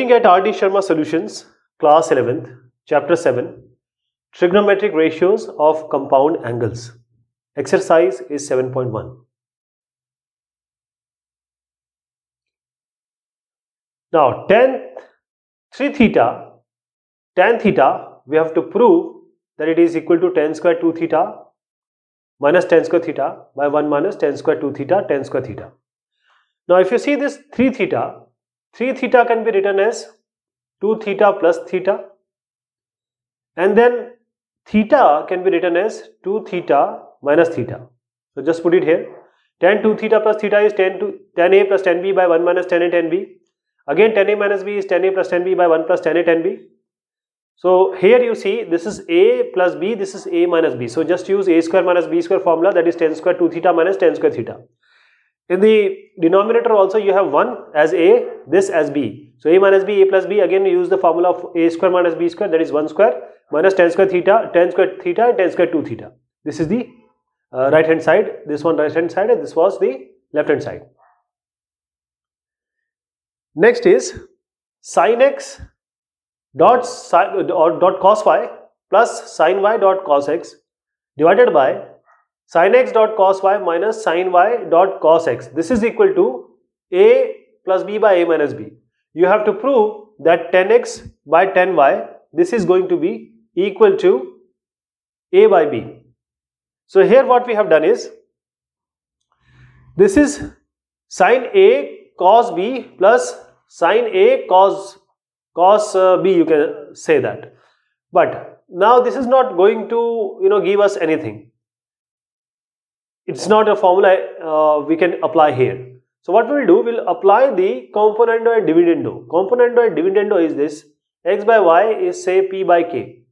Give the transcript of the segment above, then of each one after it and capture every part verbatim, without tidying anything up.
Looking at R. D. Sharma solutions, class eleventh, chapter seven, trigonometric ratios of compound angles. Exercise is seven point one. Now tan three theta, tan theta, we have to prove that it is equal to tan square two theta minus tan square theta by one minus tan square two theta, tan square theta. Now if you see this three theta, three theta can be written as two theta plus theta, and then theta can be written as two theta minus theta. So just put it here. Tan two theta plus theta is tan, to, tan a plus tan b by one minus tan a tan b. Again tan a minus b is tan a plus tan b by one plus tan a tan b. So here you see this is a plus b, this is a minus b. So just use a square minus b square formula, that is tan square two theta minus tan square theta. In the denominator also you have one as a, this as b. So a minus b, a plus b, again you use the formula of a square minus b square, that is one square minus tan square theta, tan square theta and tan square two theta. This is the uh, right hand side, this one right hand side, and this was the left hand side. Next is sin x dot sin or dot cos y plus sin y dot cos x divided by sin x dot cos y minus sin y dot cos x. This is equal to a plus b by a minus b. You have to prove that tan x by tan y, this is going to be equal to a by b. So here what we have done is, this is sin a cos b plus sin a cos cos uh, b, you can say that. But now this is not going to you know give us anything. It's not a formula uh, we can apply here. So what we will do, we'll apply the componendo and dividendo. Componendo and dividendo is this, x by y is say p by k.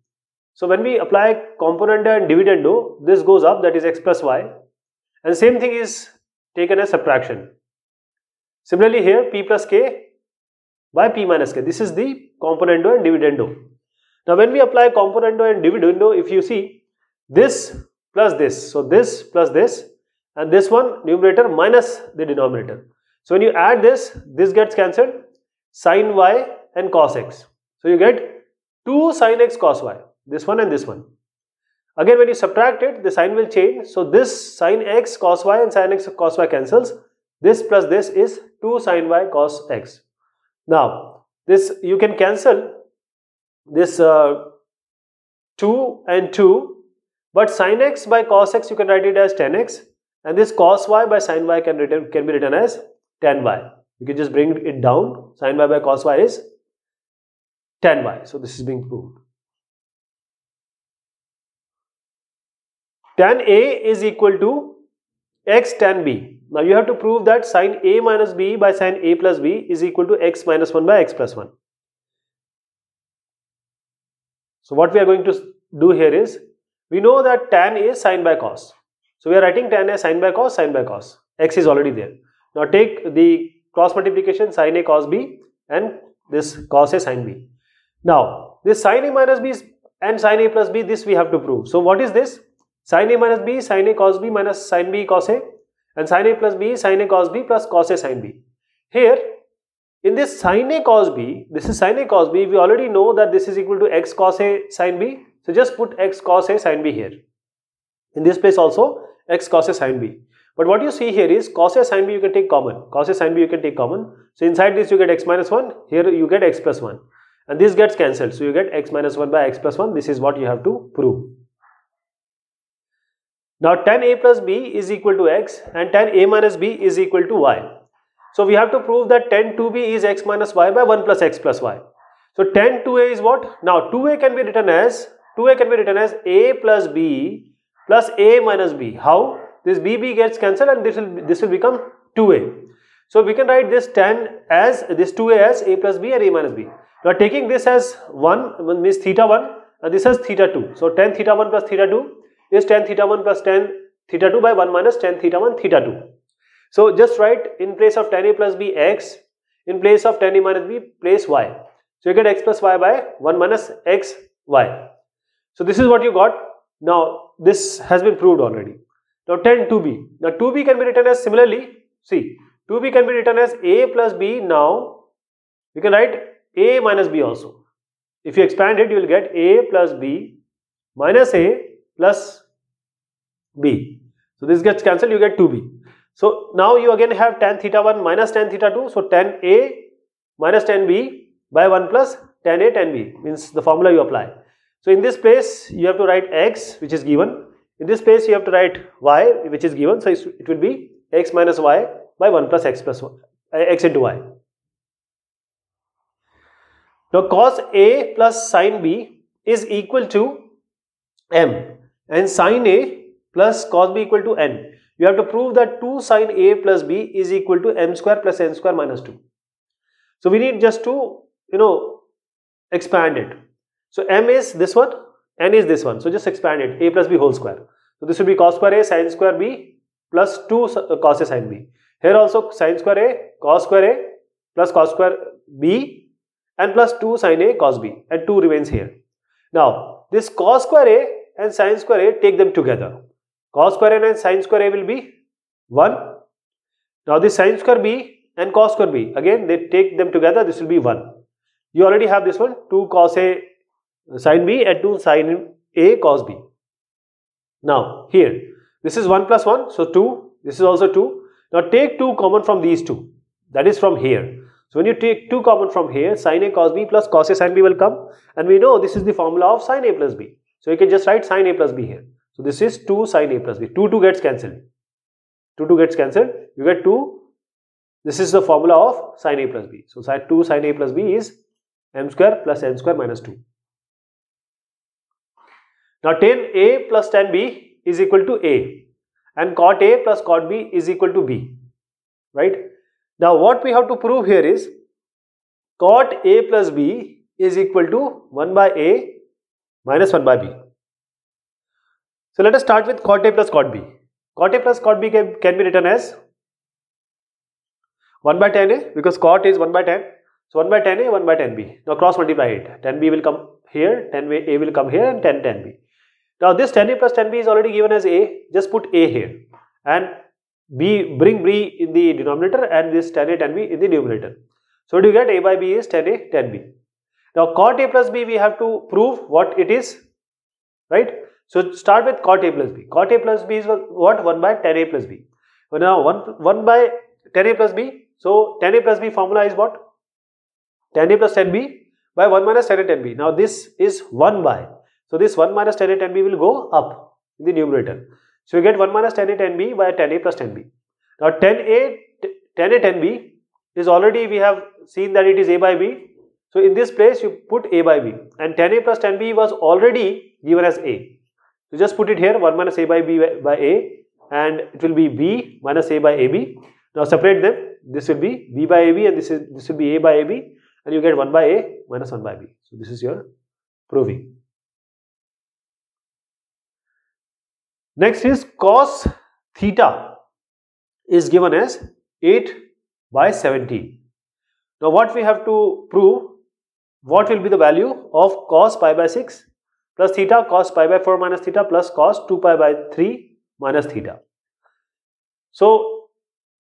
So when we apply componendo and dividendo, this goes up, that is x plus y, and same thing is taken as subtraction. Similarly here, p plus k by p minus k. This is the componendo and dividendo. Now when we apply componendo and dividendo, if you see this plus this, so this plus this, and this one numerator minus the denominator. So when you add this, this gets cancelled, sin y and cos x. So you get two sin x cos y, this one and this one. Again when you subtract it, the sign will change. So this sin x cos y and sin x cos y cancels. This plus this is two sin y cos x. Now this you can cancel this uh, two and two, but sin x by cos x you can write it as tan x, and this cos y by sin y can, written, can be written as tan y. You can just bring it down, sin y by cos y is tan y. So this is being proved. Tan a is equal to x tan b. Now you have to prove that sin a minus b by sin a plus b is equal to x minus one by x plus one. So what we are going to do here is, we know that tan is sin by cos. So we are writing tan as sin by cos, sin by cos. X is already there. Now take the cross multiplication sin a cos b and this cos a sin b. Now this sin a minus b and sin a plus b, this we have to prove. So what is this? Sin a minus b, sin a cos b minus sin b cos a. And sin a plus b, sin a cos b plus cos a sin b. Here, in this sin a cos b, this is sin a cos b, we already know that this is equal to x cos a sin b. So just put x cos a sin b here. In this place also, x cos a sin b. But what you see here is, cos a sin b you can take common. Cos a sin b you can take common. So inside this you get x minus one, here you get x plus one. And this gets cancelled. So you get x minus one by x plus one. This is what you have to prove. Now tan a plus b is equal to x and tan a minus b is equal to y. So we have to prove that tan two b is x minus y by one plus x plus y. So tan two a is what? Now two a can be written as, two a can be written as a plus b plus a minus b. How? This bb gets cancelled and this will, this will become two a. So we can write this tan as, this two a as a plus b and a minus b. Now taking this as one means theta one and this as theta two. So tan theta one plus theta two is tan theta one plus tan theta two by one minus tan theta one theta two. So just write in place of tan a plus b x, in place of tan a minus b place y. So you get x plus y by one minus x y. So this is what you got. Now this has been proved already. Now tan two b. Now two b can be written as similarly, see two b can be written as a plus b. Now we can write A minus B also. If you expand it, you will get A plus B minus A plus B. So this gets cancelled, you get two B. So now you again have tan theta one minus tan theta two. So tan A minus tan B by one plus tan A tan B means the formula you apply. So in this place you have to write x, which is given. In this place you have to write y, which is given. So it will be x minus y by one plus x plus one, x into y. Now cos A plus sin B is equal to m and sin A plus cos B equal to n. You have to prove that two sin A plus B is equal to m square plus n square minus two. So we need just to, you know, expand it. So m is this one, n is this one. So just expand it, A plus B whole square. So this will be cos square A sin square B plus two cos A sin B. Here also sin square A, cos square A plus cos square B, and plus two sin A cos B, and two remains here. Now this cos square A and sin square A, take them together. Cos square A and sin square A will be one. Now this sin square B and cos square B, again they take them together, this will be one. You already have this one, two cos A sin B and two sin A cos B. Now here, this is one plus one, so two, this is also two. Now take two common from these two, that is from here. So when you take two common from here, sin A cos B plus cos A sin B will come, and we know this is the formula of sin A plus B. So you can just write sin A plus B here. So this is two sin A plus B. two, two gets cancelled. two, two gets cancelled. You get two. This is the formula of sin A plus B. So two sin A plus B is m square plus n square minus two. Now tan A plus tan B is equal to A, and cot A plus cot B is equal to B. Right? Now what we have to prove here is cot A plus B is equal to one by A minus one by B. So let us start with cot A plus cot B. Cot A plus cot B can, can be written as one by tan A, because cot is one by tan. So one by tan A, one by tan B. Now cross multiply it. Tan B will come here, tan A will come here, and tan tan B. Now this tan A plus tan B is already given as A. Just put A here. And B, bring B in the denominator and this tan A tan B in the numerator. So what do you get? A by B is tan A tan B. Now cot A plus B, we have to prove what it is, right? So start with cot A plus B. Cot A plus B is what? one by tan A plus B. So now one, one by tan A plus B. So tan A plus B formula is what? Tan A plus tan B by one minus tan A tan B. Now this is one by. So this one minus tan A tan B will go up in the numerator. So you get one minus tan A tan B by tan A plus tan B. Now tan A tan A tan B is already, we have seen that it is A by B. So in this place you put A by B, and tan A plus tan B was already given as A. So just put it here, one minus A by B by A, and it will be B minus A by A B. Now separate them. This will be B by A B, and this is this will be A by A B, and you get one by A minus one by B. So this is your proving. Next is cos theta is given as eight by seventeen. Now what we have to prove, what will be the value of cos pi by six plus theta cos pi by four minus theta plus cos two pi by three minus theta. So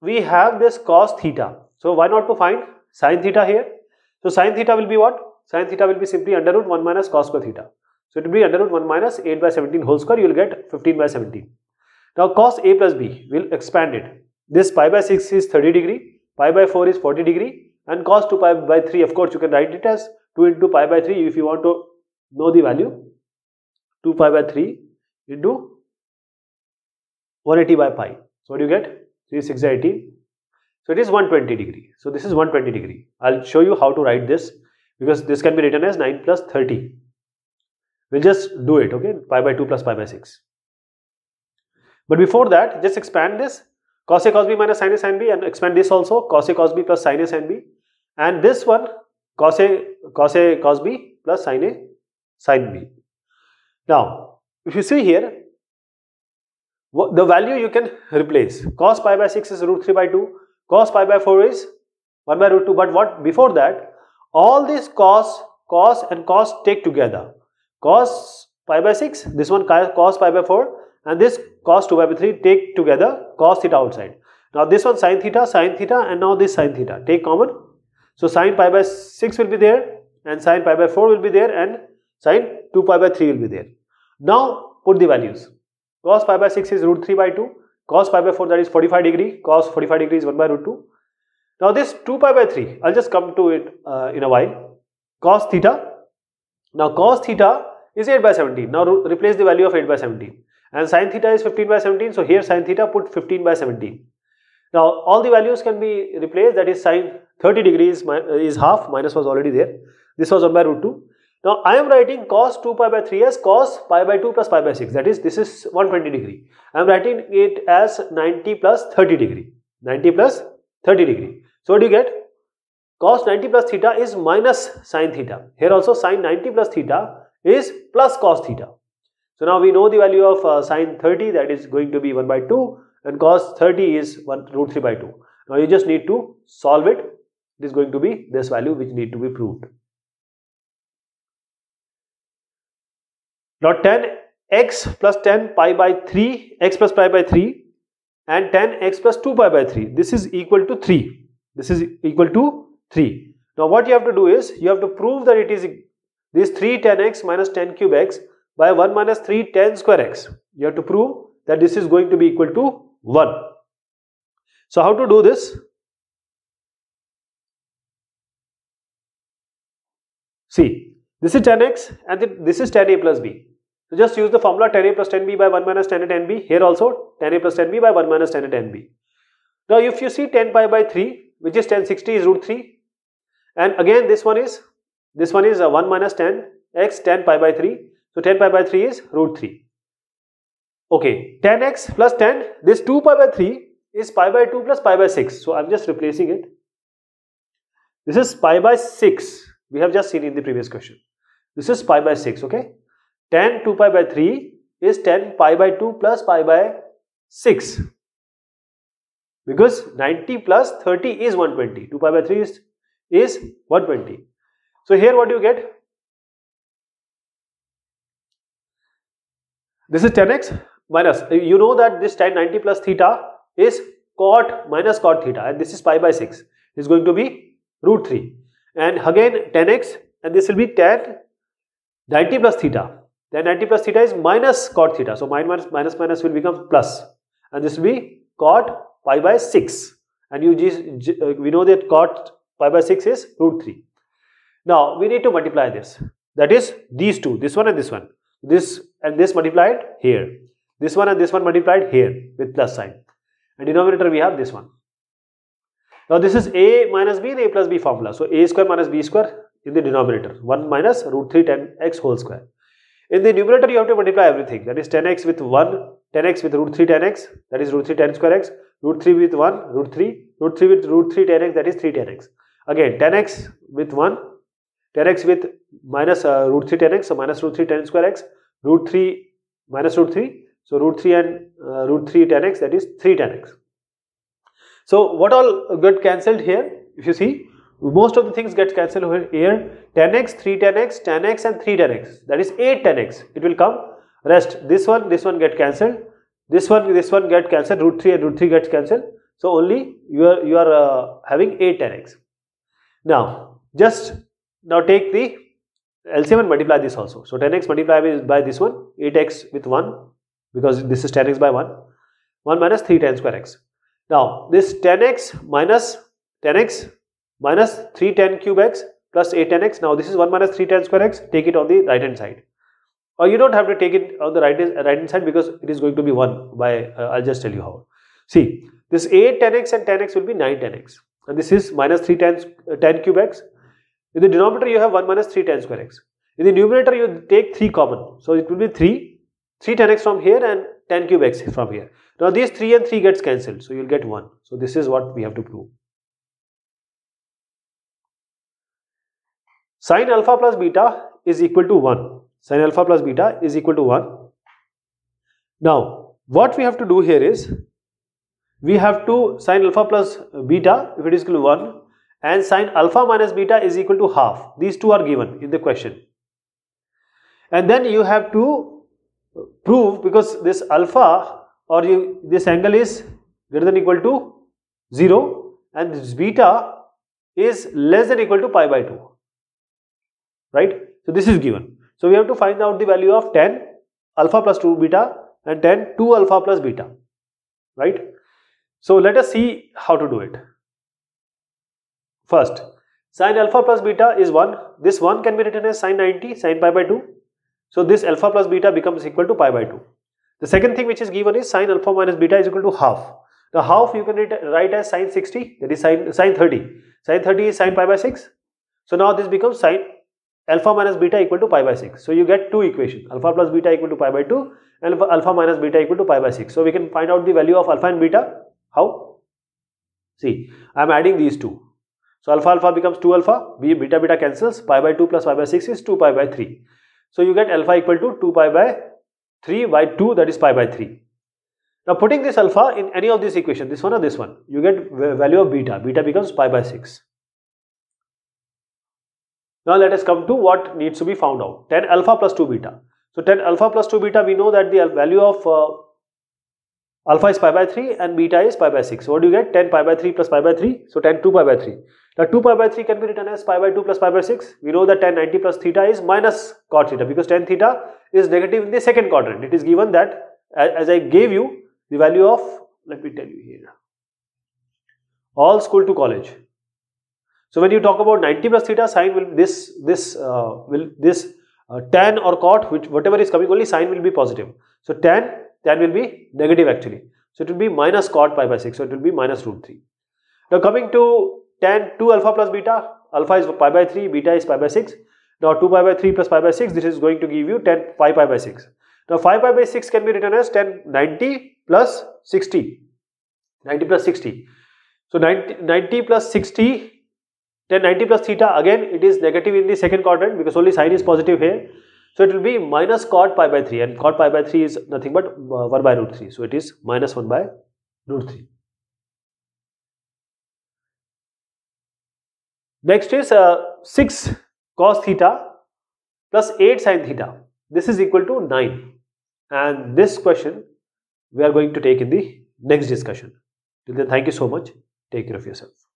we have this cos theta. So why not to find sin theta here? So sin theta will be what? Sin theta will be simply under root one minus cos square theta. So it will be under root one minus eight by seventeen whole square, you will get fifteen by seventeen. Now cos A plus B, will expand it. This pi by six is thirty degree, pi by four is forty degree, and cos two pi by three, of course you can write it as two into pi by three if you want to know the value. two pi by three into one hundred eighty by pi. So what do you get? three, six, eighteen. So it is one hundred twenty degree. So this is one hundred twenty degree. I'll show you how to write this, because this can be written as nine plus thirty. We'll just do it, okay? Pi by two plus pi by six. But before that, just expand this. Cos A cos B minus sin A sin B, and expand this also. Cos A cos B plus sin A sin B. And this one, cos A cos, A, cos B plus sin A sin B. Now, if you see here, the value you can replace. Cos pi by six is root three by two. Cos pi by four is one by root two. But what before that, all these cos, cos and cos take together. Cos pi by six, this one cos pi by four, and this cos two pi by three, take together cos theta outside. Now this one sin theta, sin theta, and now this sin theta, take common. So sine pi by six will be there, and sine pi by four will be there, and sine two pi by three will be there. Now put the values. Cos pi by six is root three by two, cos pi by four, that is forty-five degree, cos forty-five degree is one by root two. Now this two pi by three, I'll just come to it uh, in a while. Cos theta, now cos theta is eight by seventeen. Now replace the value of eight by seventeen, and sin theta is fifteen by seventeen. So here sin theta, put fifteen by seventeen. Now all the values can be replaced, that is sin thirty degrees is half, minus was already there, this was one by root two. Now I am writing cos two pi by three as cos pi by two plus pi by six, that is this is one hundred twenty degree. I am writing it as ninety plus thirty degree, ninety plus thirty degree. So what do you get? Cos ninety plus theta is minus sin theta. Here also sin ninety plus theta is plus cos theta. So now we know the value of uh, sin thirty, that is going to be one by two, and cos thirty is one root three by two. Now you just need to solve it. It is going to be this value which need to be proved. Now tan x plus tan pi by three, x plus pi by three, and tan x plus two pi by three. This is equal to three. This is equal to three. Now what you have to do is you have to prove that it is this three tan x minus tan cube x by one minus three tan square x. You have to prove that this is going to be equal to one. So how to do this? See, this is tan x and this is tan a plus b. So just use the formula tan a plus tan b by one minus tan a tan b. Here also tan a plus tan b by one minus tan a tan b. Now if you see tan pi by three, which is tan sixty, is root three, and again this one is this one is a one minus tan x tan pi by three. So tan pi by three is root three. Okay, tan x plus tan, this two pi by three is pi by two plus pi by six. So I am just replacing it. This is pi by six. We have just seen in the previous question. This is pi by six, okay. Tan two pi by three is tan pi by two plus pi by six. Because ninety plus thirty is one hundred twenty. two pi by three is, is one hundred twenty. So here what do you get? This is tan x minus, you know that this tan ninety plus theta is cot minus cot theta, and this is pi by six. It is going to be root three. And again tan x, and this will be tan ninety plus theta. Tan ninety plus theta is minus cot theta. So minus minus minus will become plus. And this will be cot pi by six. And you just, we know that cot pi by six is root three. Now we need to multiply this. That is these two, this one and this one. This and this multiplied here, this one and this one multiplied here with plus sign, and denominator we have this one. Now this is a minus b and a plus b formula, so a square minus b square in the denominator, one minus root three tan x whole square. In the numerator you have to multiply everything, that is tan x with one, tan x with root three tan x, that is root three tan square x, root three with one, root three, root three with root three tan x, that is three tan x. Again tan x with one, tan x with minus uh, root three tan x, so minus root three tan square x, root three minus root three, so root three and uh, root three tan x, that is three tan x. So what all got cancelled here? If you see, most of the things get cancelled over here. Tan x, three tan x, tan x, and three tan x, that is eight tan x. It will come rest. This one, this one get cancelled. This one, this one get cancelled. Root three and root three gets cancelled. So only you are you are uh, having eight tan x. Now just Now take the L C M and multiply this also. So tan x multiplied by this one, eight x with one, because this is tan x by one, one minus three tan square x. Now this tan x minus tan x minus three tan cube x plus eight tan x. Now this is one minus three tan square x, take it on the right hand side. Or you don't have to take it on the right hand, right hand side, because it is going to be one by, uh, I'll just tell you how. See, this eight tan x and tan x will be nine tan x. And this is minus three tan, uh, tan cube x. In the denominator you have one minus three tan square x. In the numerator you take three common. So it will be three. three tan x from here and tan cube x from here. Now these three and three gets cancelled. So you will get one. So this is what we have to prove. Sin alpha plus beta is equal to one. Sin alpha plus beta is equal to one. Now what we have to do here is, we have to sin alpha plus beta, if it is equal to one, and sin alpha minus beta is equal to half. These two are given in the question. And then you have to prove, because this alpha or you, this angle is greater than or equal to zero, and this beta is less than or equal to pi by two, right? So this is given. So we have to find out the value of tan alpha plus two beta and tan two alpha plus beta, right? So let us see how to do it. First, sin alpha plus beta is one. This one can be written as sin ninety, sin pi by two. So this alpha plus beta becomes equal to pi by two. The second thing which is given is sin alpha minus beta is equal to half. The half you can write as sin sixty, that is sin, sin thirty. Sin thirty is sin pi by six. So now this becomes sin alpha minus beta equal to pi by six. So you get two equations, alpha plus beta equal to pi by two and alpha, alpha minus beta equal to pi by six. So we can find out the value of alpha and beta. How? See, I am adding these two. So alpha alpha becomes two alpha, beta beta cancels, pi by two plus pi by six is two pi by three. So you get alpha equal to two pi by three by two, that is pi by three. Now putting this alpha in any of these equations, this one or this one, you get value of beta. Beta becomes pi by six. Now let us come to what needs to be found out. Tan alpha plus two beta. So tan alpha plus two beta, we know that the value of uh, alpha is pi by three and beta is pi by six. So what do you get? Tan pi by three plus pi by three. So tan two pi by three. Now two pi by three can be written as pi by two plus pi by six. We know that tan ninety plus theta is minus cot theta, because tan theta is negative in the second quadrant. It is given that, as I gave you the value of, let me tell you here, all school to college. So when you talk about ninety plus theta, sine will this this uh, will this uh, tan or cot, which whatever is coming, only sine will be positive. So tan tan will be negative actually. So it will be minus cot pi by six. So it will be minus root three. Now coming to tan two alpha plus beta. Alpha is pi by three, beta is pi by six. Now two pi by three plus pi by six. This is going to give you tan pi pi by six. Now five pi by six can be written as tan ninety plus sixty. ninety plus sixty. So ninety, ninety plus sixty. Then ninety plus theta, again it is negative in the second quadrant because only sine is positive here. So it will be minus cot pi by three, and cot pi by three is nothing but one by root three. So it is minus one by root three. Next is uh, six cos theta plus eight sin theta. This is equal to nine. And this question we are going to take in the next discussion. Till then, thank you so much. Take care of yourself.